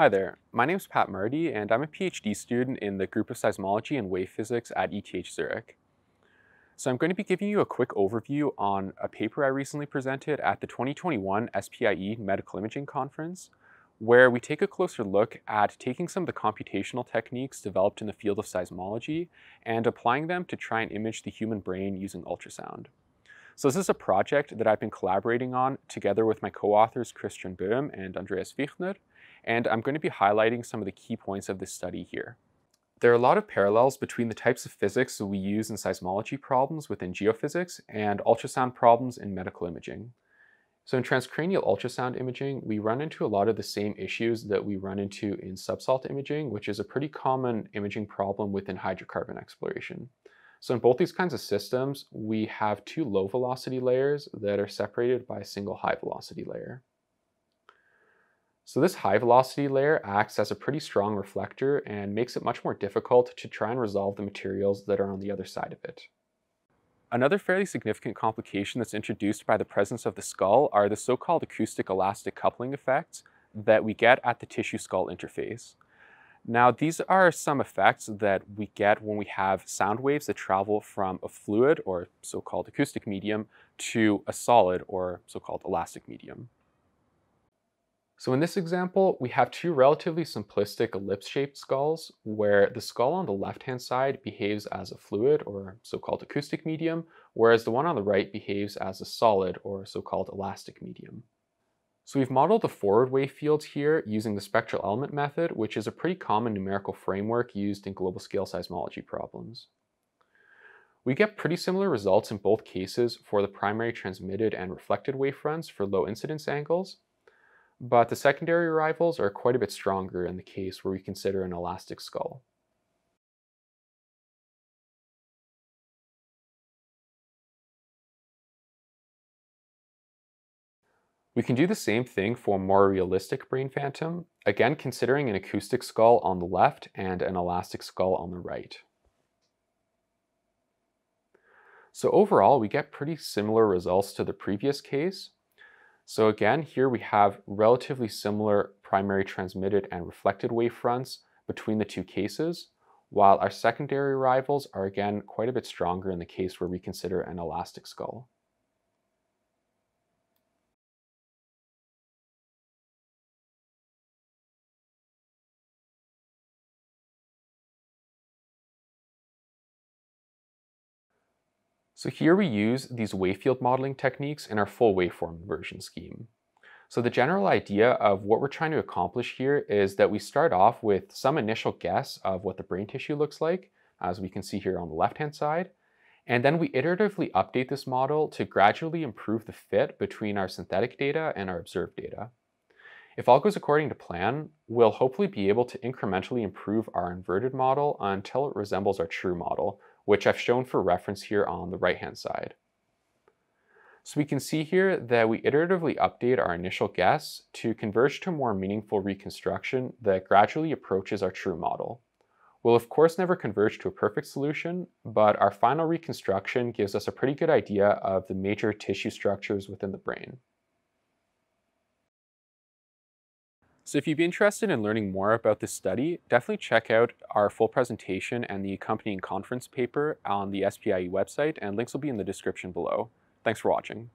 Hi there, my name is Pat Marty and I'm a PhD student in the group of seismology and wave physics at ETH Zurich. So I'm going to be giving you a quick overview on a paper I recently presented at the 2021 SPIE Medical Imaging Conference, where we take a closer look at taking some of the computational techniques developed in the field of seismology and applying them to try and image the human brain using ultrasound. So this is a project that I've been collaborating on together with my co-authors Christian Böhm and Andreas Fichner, and I'm going to be highlighting some of the key points of this study here. There are a lot of parallels between the types of physics that we use in seismology problems within geophysics and ultrasound problems in medical imaging. So in transcranial ultrasound imaging, we run into a lot of the same issues that we run into in subsalt imaging, which is a pretty common imaging problem within hydrocarbon exploration. So in both these kinds of systems, we have two low velocity layers that are separated by a single high velocity layer. So this high velocity layer acts as a pretty strong reflector and makes it much more difficult to try and resolve the materials that are on the other side of it. Another fairly significant complication that's introduced by the presence of the skull are the so-called acoustic elastic coupling effects that we get at the tissue-skull interface. Now, these are some effects that we get when we have sound waves that travel from a fluid, or so-called acoustic medium, to a solid, or so-called elastic medium. So in this example, we have two relatively simplistic ellipse-shaped skulls where the skull on the left-hand side behaves as a fluid or so-called acoustic medium, whereas the one on the right behaves as a solid or so-called elastic medium. So we've modeled the forward wave fields here using the spectral-element method, which is a pretty common numerical framework used in global scale seismology problems. We get pretty similar results in both cases for the primary transmitted and reflected wavefronts for low incidence angles, but the secondary arrivals are quite a bit stronger in the case where we consider an elastic skull. We can do the same thing for more realistic brain phantom, again considering an acoustic skull on the left and an elastic skull on the right. So overall, we get pretty similar results to the previous case. So again, here we have relatively similar primary transmitted and reflected wavefronts between the two cases, while our secondary arrivals are again quite a bit stronger in the case where we consider an elastic skull. So here we use these wavefield modeling techniques in our full waveform inversion scheme. So the general idea of what we're trying to accomplish here is that we start off with some initial guess of what the brain tissue looks like, as we can see here on the left-hand side, and then we iteratively update this model to gradually improve the fit between our synthetic data and our observed data. If all goes according to plan, we'll hopefully be able to incrementally improve our inverted model until it resembles our true model, which I've shown for reference here on the right-hand side. So we can see here that we iteratively update our initial guess to converge to a more meaningful reconstruction that gradually approaches our true model. We'll of course never converge to a perfect solution, but our final reconstruction gives us a pretty good idea of the major tissue structures within the brain. So if you'd be interested in learning more about this study, definitely check out our full presentation and the accompanying conference paper on the SPIE website, and links will be in the description below. Thanks for watching.